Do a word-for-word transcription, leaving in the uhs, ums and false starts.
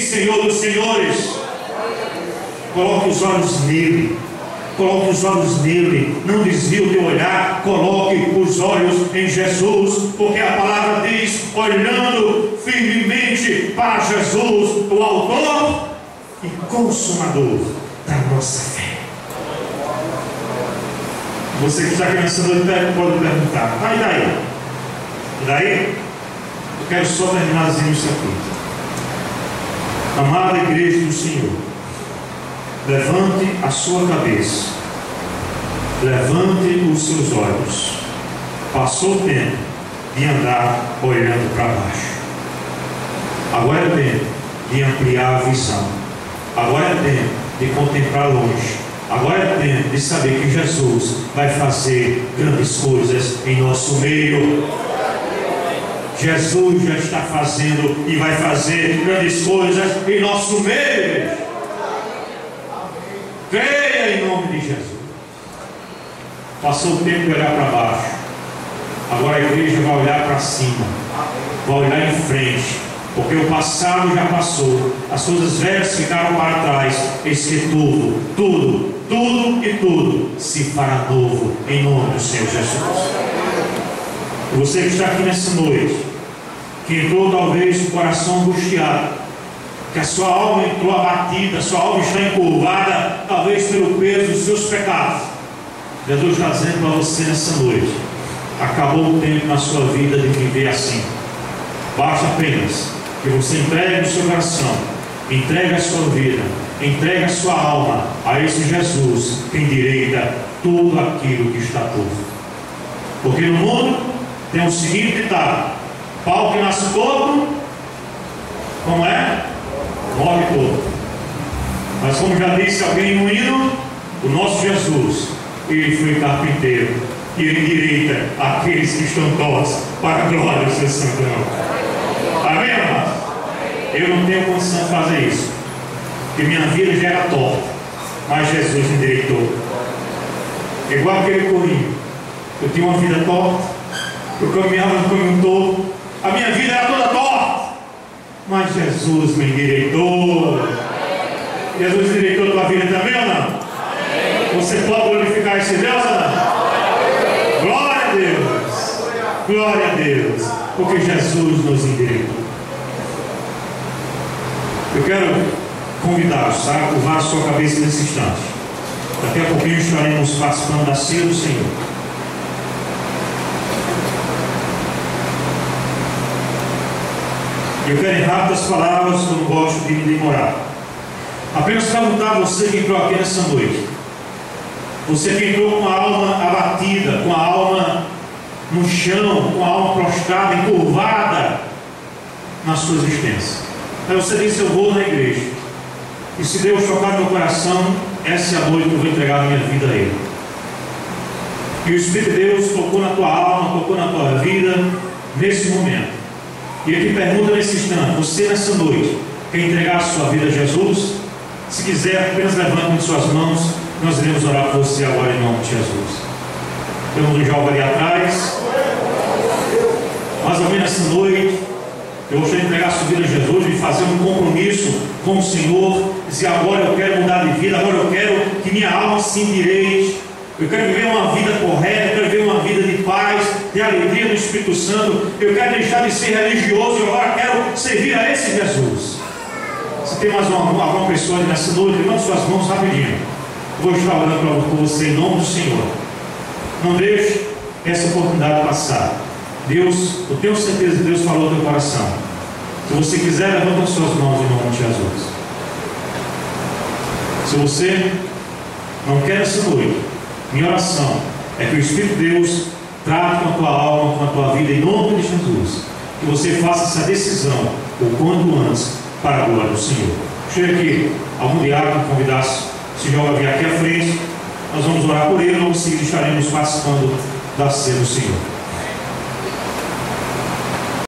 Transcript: Senhor dos senhores. Coloque os olhos nele. Coloque os olhos nele. Não desvie o teu olhar. Coloque os olhos em Jesus. Porque a palavra diz: olhando firmemente para Jesus, o autor e consumador da nossa fé. Você que está cansado pode perguntar: ah, e daí? E daí? Eu quero só terminarzinho isso aqui. Amada igreja do Senhor, levante a sua cabeça, levante os seus olhos. Passou o tempo de andar olhando para baixo. Agora é tempo de ampliar a visão. Agora é tempo de contemplar longe. Agora é tempo de saber que Jesus vai fazer grandes coisas em nosso meio. Jesus já está fazendo e vai fazer grandes coisas em nosso meio. Creia em nome de Jesus. Passou o tempo de olhar para baixo. Agora a igreja vai olhar para cima. Vai olhar em frente. Porque o passado já passou, as coisas velhas ficaram para trás. Eis que tudo, tudo, tudo e tudo se fará novo em nome do Senhor Jesus. Você que está aqui nessa noite, que entrou talvez o coração angustiado, que a sua alma entrou abatida, a sua alma está encurvada, talvez pelo peso dos seus pecados. Jesus está dizendo para você nessa noite: acabou o tempo na sua vida de viver assim. Basta apenas que você entregue o seu coração, entregue a sua vida, entregue a sua alma a esse Jesus que endireita tudo aquilo que está torto. Porque no mundo tem o seguinte ditado: pau que nasce torto, como é? Morre torto. Mas como já disse alguém no hino, o nosso Jesus, ele foi carpinteiro e ele endireita aqueles que estão tortos para a glória do seu santo nome. Amém, amados? Eu não tenho condição de fazer isso, porque minha vida já era torta, mas Jesus me endireitou. Igual aquele corrinho, eu tinha uma vida torta, eu caminhava no caminho torto, a minha vida era toda torta, mas Jesus me endireitou. Jesus me endireitou a tua vida também ou não? Você pode glorificar esse Deus ou não? Glória a Deus! Glória a Deus! Porque Jesus nos endireitou. Eu quero convidá-los a curvar a sua cabeça nesse instante. Daqui a pouquinho estaremos participando da ceia do Senhor. Eu quero em rápidas palavras, eu não gosto de me demorar. Apenas perguntar a você que entrou aqui nessa noite. Você que entrou com a alma abatida, com a alma no chão, com a alma prostrada, encurvada na sua existência. Aí você disse: eu vou na igreja, e se Deus tocar no meu coração, essa é a noite que eu vou entregar a minha vida a Ele. E o Espírito de Deus tocou na tua alma, tocou na tua vida nesse momento. E Ele te pergunta nesse instante: você nessa noite quer entregar a sua vida a Jesus? Se quiser, apenas levante suas mãos. Nós iremos orar por você agora em nome de Jesus. Temos um jovem ali atrás. Mais ou menos essa noite, eu gostaria de entregar a sua vida a Jesus, de fazer um compromisso com o Senhor, dizer: agora eu quero mudar de vida, agora eu quero que minha alma se endireite, eu quero viver uma vida correta, eu quero viver uma vida de paz, de alegria no Espírito Santo, eu quero deixar de ser religioso, eu agora quero servir a esse Jesus. Se tem mais uma, alguma pessoa nessa noite, levante suas mãos rapidinho. Vou estar orando por você em nome do Senhor. Não deixe essa oportunidade passar. Deus, eu tenho certeza que Deus falou no teu coração. Se você quiser, levanta as suas mãos em nome de Jesus. Se você não quer essa noite, minha oração é que o Espírito de Deus trate com a tua alma, com a tua vida em nome de Jesus. Que você faça essa decisão o quanto antes para a glória do Senhor. Chega aqui, algum diácono convidasse, se joga vir aqui à frente. Nós vamos orar por ele, logo em seguida estaremos participando da ceia do Senhor.